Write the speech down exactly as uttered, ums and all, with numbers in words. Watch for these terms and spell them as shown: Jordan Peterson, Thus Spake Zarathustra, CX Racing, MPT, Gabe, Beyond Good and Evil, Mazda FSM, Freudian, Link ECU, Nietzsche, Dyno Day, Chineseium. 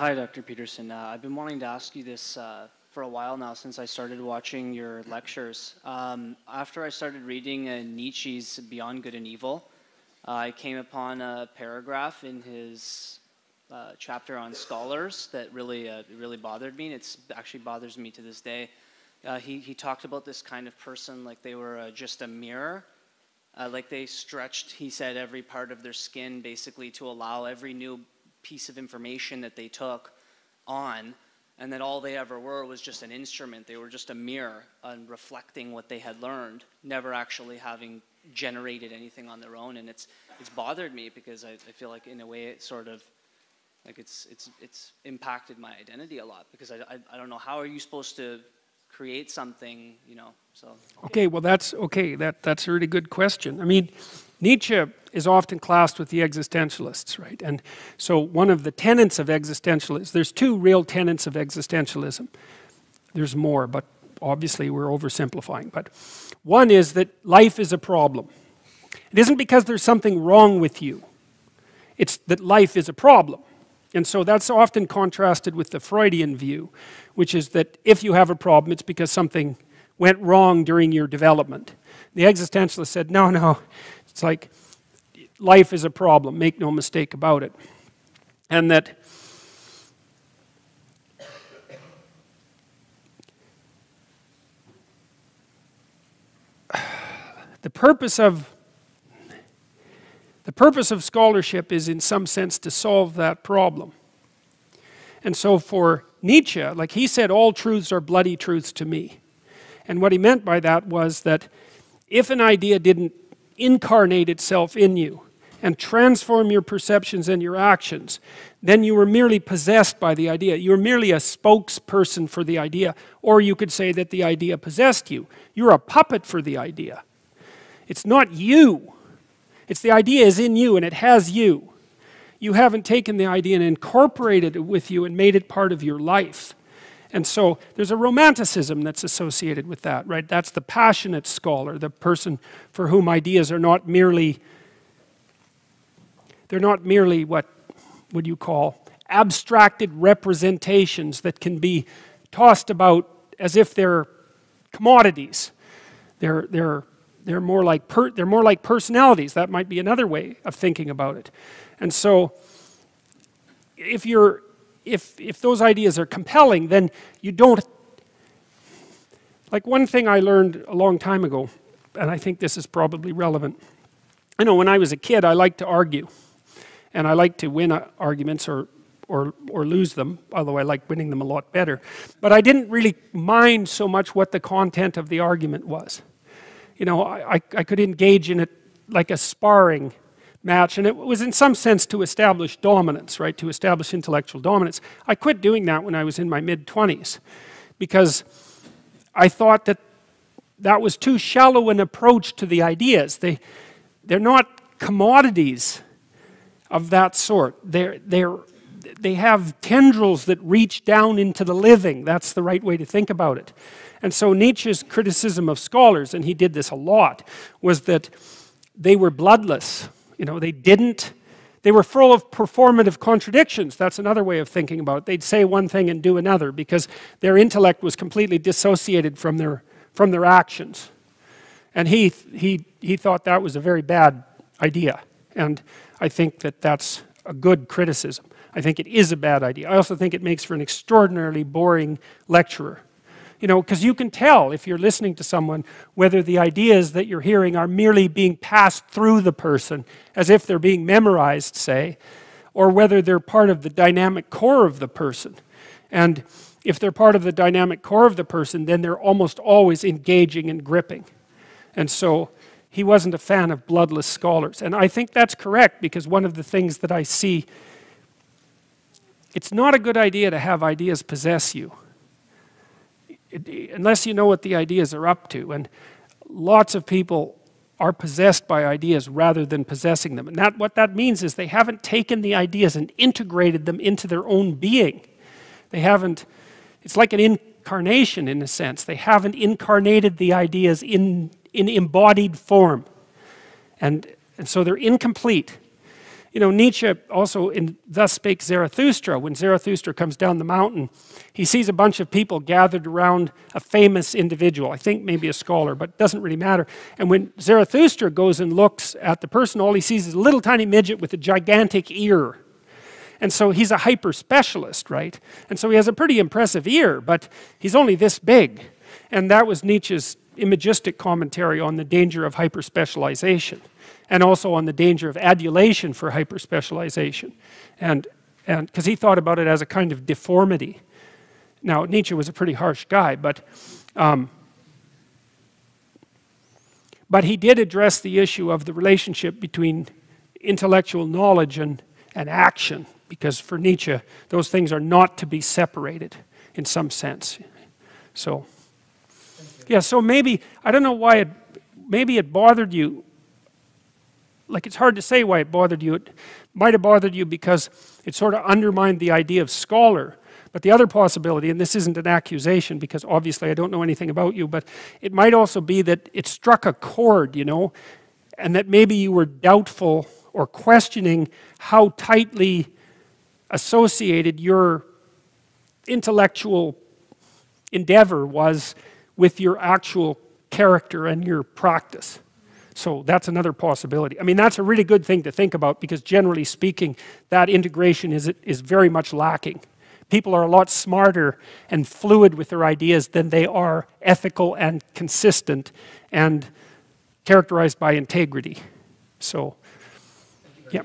Hi, Doctor Peterson. Uh, I've been wanting to ask you this uh, for a while now since I started watching your lectures. Um, after I started reading uh, Nietzsche's Beyond Good and Evil, uh, I came upon a paragraph in his uh, chapter on scholars that really, uh, really bothered me, and it actually bothers me to this day. Uh, he, he talked about this kind of person like they were uh, just a mirror. Uh, like they stretched, he said, every part of their skin basically to allow every new piece of information that they took on, and that all they ever were was just an instrument. They were just a mirror and uh, reflecting what they had learned, never actually having generated anything on their own. And it's it's bothered me because I, I feel like in a way it sort of like it's it's it's impacted my identity a lot, because I I, I don't know, how are you supposed to create something, you know? So okay, well that's okay. That that's a really good question. I mean, Nietzsche is often classed with the existentialists, right? And so one of the tenets of existentialism, there's two real tenets of existentialism. There's more, but obviously we're oversimplifying. But one is that life is a problem. It isn't because there's something wrong with you. It's that life is a problem. And so that's often contrasted with the Freudian view, which is that if you have a problem, it's because something went wrong during your development. The existentialist said, no, no. It's like, life is a problem, make no mistake about it. And that the purpose of, the purpose of scholarship is in some sense to solve that problem. And so for Nietzsche, like he said, all truths are bloody truths to me. And what he meant by that was that if an idea didn't incarnate itself in you and transform your perceptions and your actions, then you were merely possessed by the idea. You were merely a spokesperson for the idea, or you could say that the idea possessed you. You're a puppet for the idea. It's not you. It's the idea is in you and it has you. You haven't taken the idea and incorporated it with you and made it part of your life. And so there's a romanticism that's associated with that, right? That's the passionate scholar, the person for whom ideas are not merely, they're not merely what would you call abstracted representations that can be tossed about as if they're commodities. They're, they're, they're, more like per, they're more like personalities. That might be another way of thinking about it. And so if you're If, if those ideas are compelling, then you don't... Like one thing I learned a long time ago, and I think this is probably relevant. I know when I was a kid, I liked to argue. And I liked to win arguments or, or, or lose them, although I liked winning them a lot better. But I didn't really mind so much what the content of the argument was. You know, I, I, I could engage in it like a sparring match, and it was in some sense to establish dominance, right? To establish intellectual dominance. I quit doing that when I was in my mid twenties because I thought that that was too shallow an approach to the ideas. They, they're not commodities of that sort. They're, they're, they have tendrils that reach down into the living. That's the right way to think about it. And so Nietzsche's criticism of scholars, and he did this a lot, was that they were bloodless. You know, they didn't, they were full of performative contradictions. That's another way of thinking about it. They'd say one thing and do another because their intellect was completely dissociated from their, from their actions. And he, he, he thought that was a very bad idea. And I think that that's a good criticism. I think it is a bad idea. I also think it makes for an extraordinarily boring lecturer. You know, because you can tell if you're listening to someone whether the ideas that you're hearing are merely being passed through the person as if they're being memorized, say, or whether they're part of the dynamic core of the person. And if they're part of the dynamic core of the person, then they're almost always engaging and gripping. And so he wasn't a fan of bloodless scholars. And I think that's correct, because one of the things that I see, it's not a good idea to have ideas possess you. It, unless you know what the ideas are up to. And lots of people are possessed by ideas rather than possessing them. And that, what that means is they haven't taken the ideas and integrated them into their own being. They haven't, it's like an incarnation in a sense. They haven't incarnated the ideas in, in embodied form. And, and so they're incomplete. You know, Nietzsche also in Thus Spake Zarathustra, when Zarathustra comes down the mountain, he sees a bunch of people gathered around a famous individual, I think maybe a scholar, but it doesn't really matter. And when Zarathustra goes and looks at the person, all he sees is a little tiny midget with a gigantic ear. And so he's a hyper specialist, right? And so he has a pretty impressive ear, but he's only this big. And that was Nietzsche's imagistic commentary on the danger of hyperspecialization, and also on the danger of adulation for hyperspecialization, and and because he thought about it as a kind of deformity. Now Nietzsche was a pretty harsh guy, but um, but he did address the issue of the relationship between intellectual knowledge and and action, because for Nietzsche those things are not to be separated in some sense. So. Yeah, so maybe, I don't know why it, maybe it bothered you, like it's hard to say why it bothered you. It might have bothered you because it sort of undermined the idea of scholar. But the other possibility, and this isn't an accusation because obviously I don't know anything about you, but it might also be that it struck a chord, you know, and that maybe you were doubtful or questioning how tightly associated your intellectual endeavor was with your actual character and your practice. So that's another possibility. I mean, that's a really good thing to think about, because generally speaking, that integration is, is very much lacking. People are a lot smarter and fluid with their ideas than they are ethical and consistent and characterized by integrity. So, yeah.